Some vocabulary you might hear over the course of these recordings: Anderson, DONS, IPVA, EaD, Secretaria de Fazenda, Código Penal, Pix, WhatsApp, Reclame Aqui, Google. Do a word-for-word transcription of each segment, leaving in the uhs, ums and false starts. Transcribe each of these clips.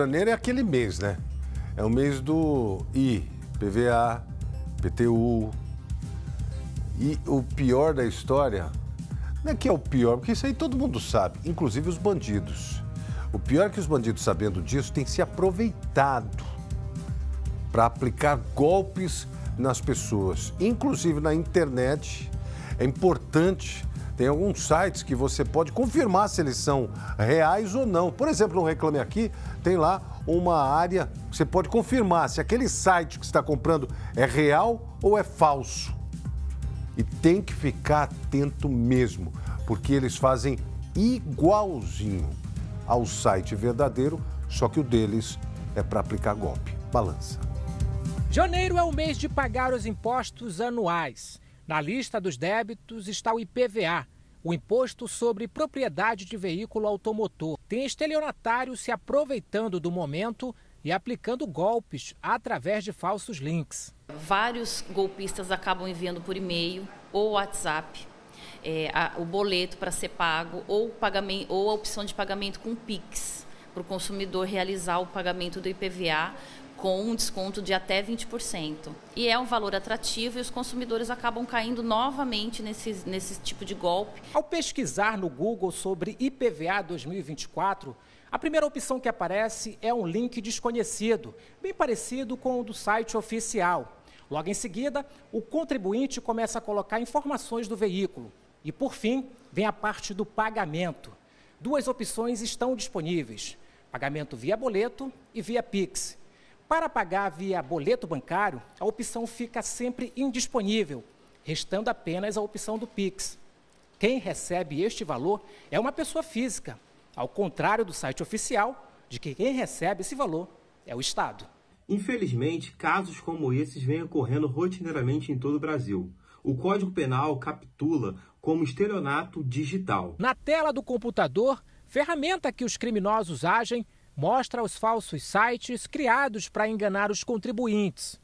Janeiro é aquele mês, né? É o mês do I P V A, P T U. E o pior da história, não é que é o pior, porque isso aí todo mundo sabe, inclusive os bandidos. O pior é que os bandidos, sabendo disso, têm se aproveitado para aplicar golpes nas pessoas, inclusive na internet. É importante, tem alguns sites que você pode confirmar se eles são reais ou não. Por exemplo, no Reclame Aqui, tem lá uma área que você pode confirmar se aquele site que você está comprando é real ou é falso. E tem que ficar atento mesmo, porque eles fazem igualzinho ao site verdadeiro, só que o deles é para aplicar golpe. Balança. Janeiro é o mês de pagar os impostos anuais. Na lista dos débitos está o I P V A, o Imposto sobre Propriedade de Veículo Automotor. Tem estelionatários se aproveitando do momento e aplicando golpes através de falsos links. Vários golpistas acabam enviando por e-mail ou WhatsApp é, a, o boleto para ser pago ou, pagamento, ou a opção de pagamento com Pix, para o consumidor realizar o pagamento do I P V A com um desconto de até vinte por cento. E é um valor atrativo e os consumidores acabam caindo novamente nesse, nesse tipo de golpe. Ao pesquisar no Google sobre I P V A dois mil e vinte e quatro, a primeira opção que aparece é um link desconhecido, bem parecido com o do site oficial. Logo em seguida, o contribuinte começa a colocar informações do veículo. E, por fim, vem a parte do pagamento. Duas opções estão disponíveis: pagamento via boleto e via Pix. Para pagar via boleto bancário, a opção fica sempre indisponível, restando apenas a opção do Pix. Quem recebe este valor é uma pessoa física, ao contrário do site oficial, de que quem recebe esse valor é o Estado. Infelizmente, casos como esses vêm ocorrendo rotineiramente em todo o Brasil. O Código Penal capitula como estelionato digital. Na tela do computador, ferramenta que os criminosos agem, mostra os falsos sites criados para enganar os contribuintes.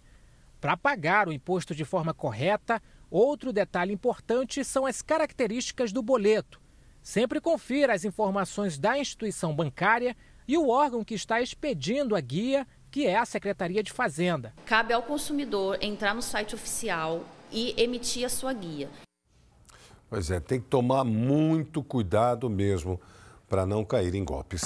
Para pagar o imposto de forma correta, outro detalhe importante são as características do boleto. Sempre confira as informações da instituição bancária e o órgão que está expedindo a guia, que é a Secretaria de Fazenda. Cabe ao consumidor entrar no site oficial e emitir a sua guia. Pois é, tem que tomar muito cuidado mesmo para não cair em golpes.